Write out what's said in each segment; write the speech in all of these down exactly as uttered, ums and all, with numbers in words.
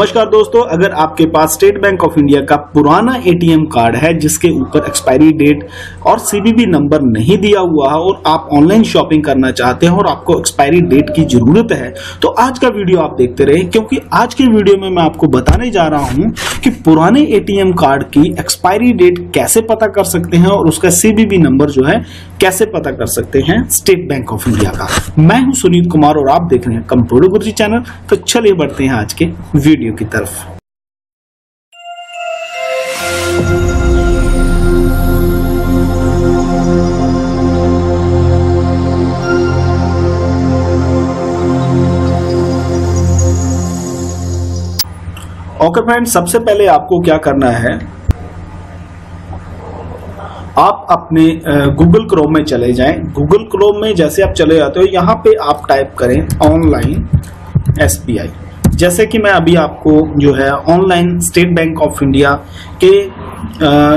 नमस्कार दोस्तों, अगर आपके पास स्टेट बैंक ऑफ इंडिया का पुराना एटीएम कार्ड है जिसके ऊपर एक्सपायरी डेट और सीवीवी नंबर नहीं दिया हुआ है और आप ऑनलाइन शॉपिंग करना चाहते हैं और आपको एक्सपायरी डेट की जरूरत है तो आज का वीडियो आप देखते रहें, क्योंकि आज के वीडियो में मैं आपको बताने जा रहा हूं कि पुराने एटीएम कार्ड की एक्सपायरी डेट कैसे पता कर सकते हैं और उसका सीवीवी नंबर जो है कैसे पता कर सकते हैं स्टेट बैंक ऑफ इंडिया का। मैं हूं सुनील कुमार और आप देख रहे हैं कंप्यूटर गुरु जी चैनल। तो चलिए बढ़ते हैं आज के वीडियो की तरफ। ओके फ्रेंड्स, सबसे पहले आपको क्या करना है, आप अपने गूगल क्रोम में चले जाएं। गूगल क्रोम में जैसे आप चले जाते हो, यहां पे आप टाइप करें ऑनलाइन एस बी आई। जैसे कि मैं अभी आपको जो है online State Bank of India के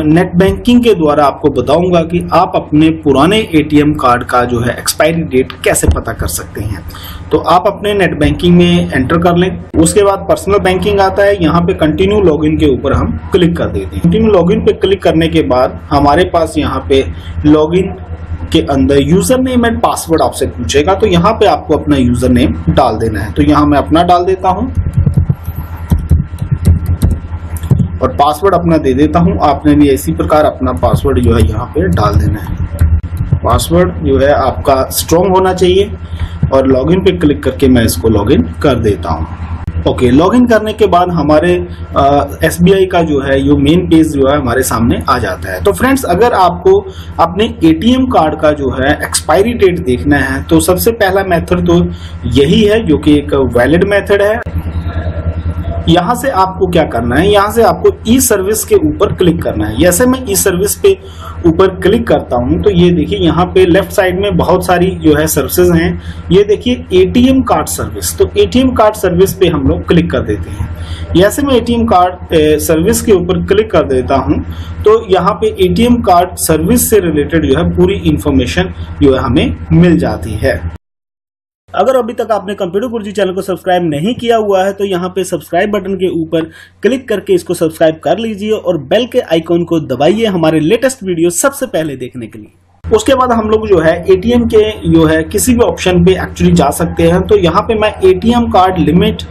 नेट बैंकिंग के द्वारा आपको बताऊंगा कि आप अपने पुराने एटीएम कार्ड का जो है एक्सपायरी डेट कैसे पता कर सकते हैं। तो आप अपने नेट बैंकिंग में एंटर कर लें, उसके बाद पर्सनल बैंकिंग आता है, यहाँ पे कंटिन्यू लॉगिन के ऊपर हम क्लिक कर देते हैं। कंटिन्यू लॉगिन पे क्लिक करने के बाद हमारे पास यहाँ पे लॉगिन के अंदर यूजर नेम एंड पासवर्ड आपसे पूछेगा, तो यहाँ पे आपको अपना यूजर नेम डाल देना है। तो यहाँ मैं अपना डाल देता हूँ और पासवर्ड अपना दे देता हूँ। आपने भी इसी प्रकार अपना पासवर्ड जो है यहाँ पे डाल देना है। पासवर्ड जो है आपका स्ट्रॉन्ग होना चाहिए और लॉगिन पे क्लिक करके मैं इसको लॉगिन कर देता हूँ। ओके, लॉगिन करने के बाद हमारे एस बी आई का जो है ये मेन पेज जो है हमारे सामने आ जाता है। तो फ्रेंड्स, अगर आपको अपने एटीएम कार्ड का जो है एक्सपायरी डेट देखना है तो सबसे पहला मेथड तो यही है, जो कि एक वैलिड मेथड है। यहाँ से आपको क्या करना है, यहाँ से आपको ई सर्विस के ऊपर क्लिक करना है। जैसे मैं ई सर्विस पे ऊपर क्लिक करता हूँ तो ये देखिए यहाँ पे लेफ्ट साइड में बहुत सारी जो है सर्विसेज हैं। ये देखिए एटीएम कार्ड सर्विस, तो एटीएम कार्ड सर्विस पे हम लोग क्लिक कर देते हैं। जैसे मैं एटीएम कार्ड सर्विस के ऊपर क्लिक कर देता हूँ तो यहाँ पे एटीएम कार्ड सर्विस से रिलेटेड जो है पूरी इंफॉर्मेशन जो है हमें मिल जाती है। अगर अभी तक आपने कंप्यूटर गुरु जी चैनल को सब्सक्राइब नहीं किया हुआ है तो यहाँ पे सब्सक्राइब बटन के ऊपर क्लिक करके इसको सब्सक्राइब कर लीजिए और बेल के आइकॉन को दबाइए हमारे लेटेस्ट वीडियो सबसे पहले देखने के लिए। उसके बाद हम लोग जो है एटीएम के जो है किसी भी ऑप्शन पे एक्चुअली जा सकते हैं। तो यहाँ पे मैं ATM card limit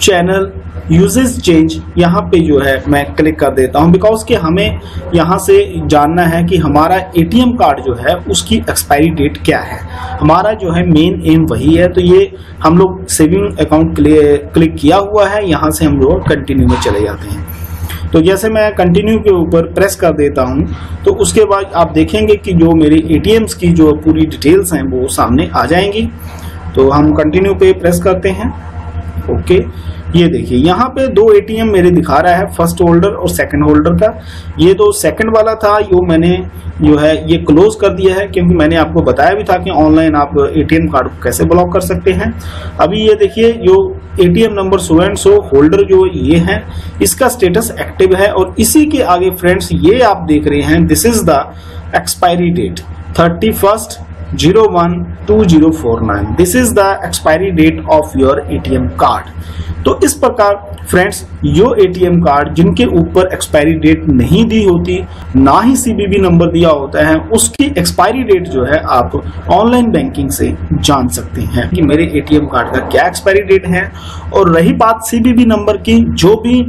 channel usage change यहाँ पे जो है मैं क्लिक कर देता हूँ, बिकॉज कि हमें यहाँ से जानना है कि हमारा एटीएम कार्ड जो है उसकी एक्सपायरी डेट क्या है। हमारा जो है मेन एम वही है। तो ये हम लोग सेविंग अकाउंट क्लिक किया हुआ है, यहाँ से हम लोग कंटिन्यू में चले जाते हैं। तो जैसे मैं कंटिन्यू के ऊपर प्रेस कर देता हूँ तो उसके बाद आप देखेंगे कि जो मेरे एटीएम्स की जो पूरी डिटेल्स हैं वो सामने आ जाएंगी। तो हम कंटिन्यू पे प्रेस करते हैं। ओके, ये देखिए यहाँ पे दो एटीएम मेरे दिखा रहा है, फर्स्ट होल्डर और सेकंड होल्डर का। ये तो सेकंड वाला था, यो मैंने जो है ये क्लोज कर दिया है, क्योंकि मैंने आपको बताया भी था कि ऑनलाइन आप एटीएम कार्ड को कैसे ब्लॉक कर सकते हैं। अभी ये देखिए जो ATM number so and so holder जो ये है इसका स्टेटस एक्टिव है। और इसी के आगे फ्रेंड्स ये आप देख रहे हैं, this is the expiry date thirty first zero one two zero four nine. This is the expiry date of your ATM card. तो इस प्रकार फ्रेंड्स यो एटीएम कार्ड जिनके ऊपर एक्सपायरी डेट नहीं दी होती, ना ही सीवीवी नंबर दिया होता है, उसकी एक्सपायरी डेट जो है आप ऑनलाइन बैंकिंग से जान सकते हैं कि मेरे एटीएम कार्ड का क्या एक्सपायरी डेट है। और रही बात सीवीवी नंबर की, जो भी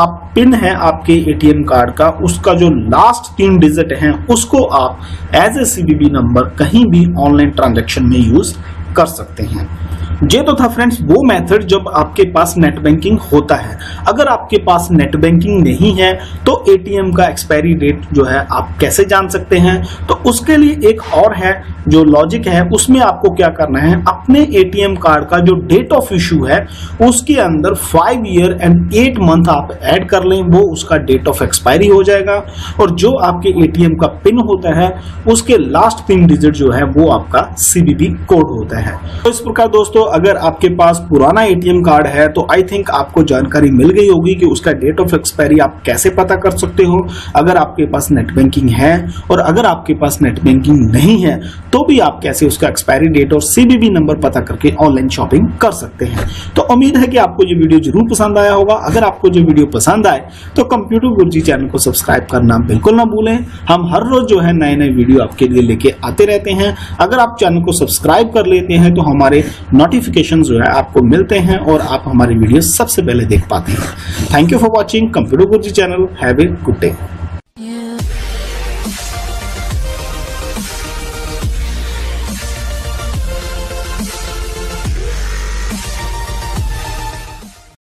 आप पिन है आपके एटीएम कार्ड का उसका जो लास्ट तीन डिजिट है उसको आप एज ए सीवीवी नंबर कहीं भी ऑनलाइन ट्रांजैक्शन में यूज कर सकते हैं। ये तो था फ्रेंड्स वो मेथड जब आपके पास नेट बैंकिंग होता है। अगर आपके पास नेट बैंकिंग नहीं है तो एटीएम का एक्सपायरी डेट जो है आप कैसे जान सकते हैं, तो उसके लिए एक और है जो लॉजिक है। उसमें आपको क्या करना है, अपने एटीएम कार्ड का जो डेट ऑफ इशू है उसके अंदर five year and eight month आप ऐड कर लें, वो उसका डेट ऑफ एक्सपायरी हो जाएगा। और जो आपके एटीएम का पिन होता है उसके लास्ट पिन डिजिट जो है वो आपका सीवीवी कोड होता है। तो इस प्रकार दोस्तों अगर आपके पास पुराना एटीएम कार्ड है तो आई थिंक आपको जानकारी मिल गई होगी कि उसका डेट ऑफ एक्सपायरी आप कैसे पता कर सकते हो अगर आपके पास नेट बैंकिंग है। और अगर आपके पास नेट बैंकिंग नहीं है तो भी आप कैसे उसका एक्सपायरी डेट और सीबीबी नंबर पता करके ऑनलाइन शॉपिंग कर सकते हैं। तो उम्मीद है कि आपको ये वीडियो जरूर पसंद आया होगा। अगर आपको जो वीडियो पसंद आए तो कंप्यूटर गुरु जी चैनल को सब्सक्राइब करना बिल्कुल ना भूलें। हम हर रोज जो है नए नए वीडियो आपके लिए लेके आते रहते हैं। अगर आप चैनल को सब्सक्राइब कर लेते हैं तो हमारे नोटिफिकेशन जो है आपको मिलते हैं और आप हमारी वीडियो सबसे पहले देख पाते हैं। Thank you for watching computer Guru ji channel. Have a good day.